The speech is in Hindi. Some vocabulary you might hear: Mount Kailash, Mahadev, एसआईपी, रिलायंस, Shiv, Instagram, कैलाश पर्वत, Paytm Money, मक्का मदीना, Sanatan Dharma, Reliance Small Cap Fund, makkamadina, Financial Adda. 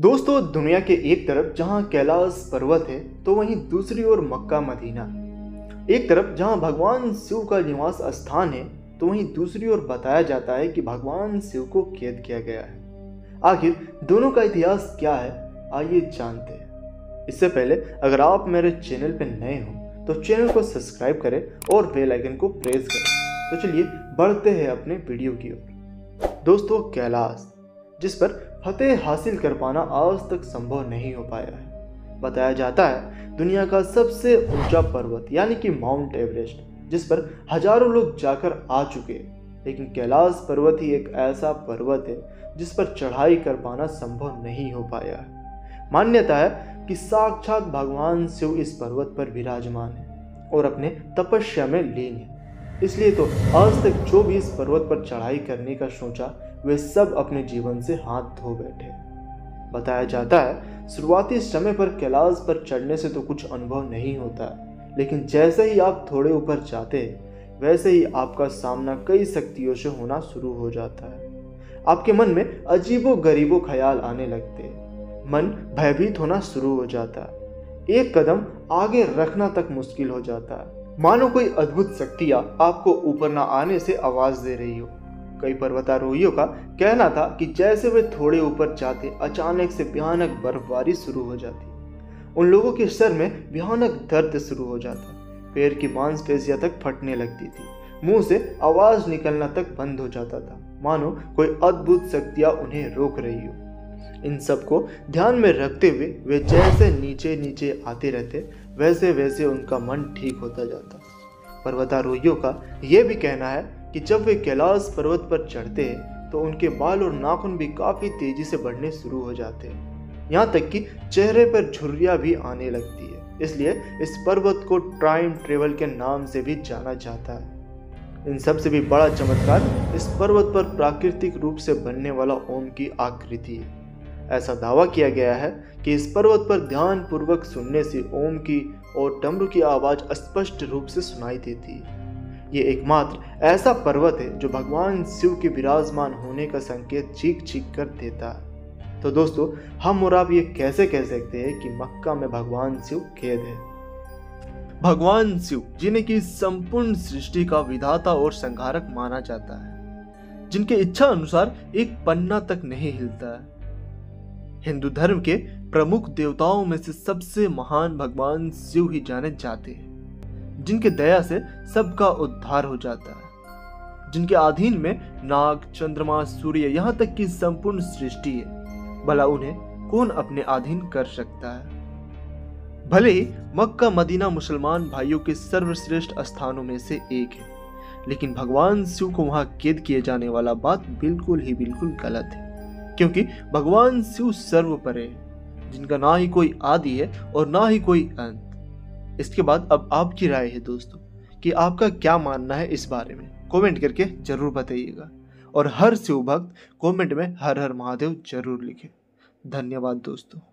दोस्तों, दुनिया के एक तरफ जहां कैलाश पर्वत है तो वहीं दूसरी ओर मक्का मदीना। एक तरफ जहां भगवान शिव का निवास स्थान है तो वहीं दूसरी ओर बताया जाता है कि भगवान शिव को कैद किया गया है। आखिर दोनों का इतिहास क्या है, आइए जानते हैं। इससे पहले अगर आप मेरे चैनल पर नए हो तो चैनल को सब्सक्राइब करें और बेल आइकन को प्रेस करें। तो चलिए बढ़ते हैं अपने वीडियो की ओर। दोस्तों, कैलाश जिस पर फतेह हासिल कर पाना आज तक संभव नहीं हो पाया है, बताया जाता है दुनिया का सबसे ऊंचा पर्वत यानी कि माउंट एवरेस्ट, जिस पर हजारों लोग जाकर आ चुके हैं। लेकिन कैलाश पर्वत ही एक ऐसा पर्वत है जिस पर चढ़ाई कर पाना संभव नहीं हो पाया है। मान्यता है कि साक्षात भगवान शिव इस पर्वत पर विराजमान है और अपने तपस्या में लीन है। इसलिए तो आज तक जो भी इस पर्वत पर चढ़ाई करने का सोचा वे सब अपने जीवन से हाथ धो बैठे। बताया जाता है शुरुआती समय पर कैलाश पर चढ़ने से तो कुछ अनुभव नहीं होता, लेकिन जैसे ही आप थोड़े ऊपर जाते वैसे ही आपका सामना कई शक्तियों से होना शुरू हो जाता है। आपके मन में अजीबो गरीबो ख्याल आने लगते, मन भयभीत होना शुरू हो जाता, एक कदम आगे रखना तक मुश्किल हो जाता है, मानो कोई अद्भुत शक्तियाँ आपको ऊपर ना आने से आवाज़ दे रही हो। कई पर्वतारोहियों का कहना था कि जैसे वे थोड़े ऊपर जाते अचानक से भयानक बर्फबारी शुरू हो जाती, उन लोगों के सर में भयानक दर्द शुरू हो जाता, पैर की मांसपेशियां तक फटने लगती थी, मुंह से आवाज़ निकलना तक बंद हो जाता था, मानो कोई अद्भुत शक्तियाँ उन्हें रोक रही हो। इन सबको ध्यान में रखते हुए वे जैसे नीचे नीचे आते रहते वैसे वैसे उनका मन ठीक होता जाता। पर्वतारोहियों का यह भी कहना है कि जब वे कैलाश पर्वत पर चढ़ते हैं तो उनके बाल और नाखून भी काफ़ी तेज़ी से बढ़ने शुरू हो जाते हैं, यहाँ तक कि चेहरे पर झुर्रियाँ भी आने लगती है। इसलिए इस पर्वत को टाइम ट्रेवल के नाम से भी जाना जाता है। इन सबसे भी बड़ा चमत्कार इस पर्वत पर प्राकृतिक रूप से बनने वाला ओम की आकृति है। ऐसा दावा किया गया है कि इस पर्वत पर ध्यानपूर्वक सुनने से ओम की और डमरू की आवाज़ स्पष्ट रूप से सुनाई देती है। ये एकमात्र ऐसा पर्वत है जो भगवान शिव के विराजमान होने का संकेत चीख चीख कर देता है। तो दोस्तों, हम और आप ये कैसे कह सकते हैं कि मक्का में भगवान शिव कैद है? भगवान शिव जिन्हें की संपूर्ण सृष्टि का विधाता और संहारक माना जाता है, जिनके इच्छा अनुसार एक पन्ना तक नहीं हिलता है। हिंदू धर्म के प्रमुख देवताओं में से सबसे महान भगवान शिव ही जाने जाते हैं, जिनके दया से सबका उद्धार हो जाता है, जिनके अधीन में नाग, चंद्रमा, सूर्य यहाँ तक कि संपूर्ण सृष्टि है। भला उन्हें कौन अपने अधीन कर सकता है? भले ही मक्का मदीना मुसलमान भाइयों के सर्वश्रेष्ठ स्थानों में से एक है, लेकिन भगवान शिव को वहाँ कैद किए जाने वाला बात बिल्कुल गलत है, क्योंकि भगवान शिव सर्वपरे है, जिनका ना ही कोई आदि है और ना ही कोई अंत। इसके बाद अब आपकी राय है दोस्तों कि आपका क्या मानना है इस बारे में, कमेंट करके जरूर बताइएगा। और हर शिव भक्त कमेंट में हर हर महादेव जरूर लिखे। धन्यवाद दोस्तों।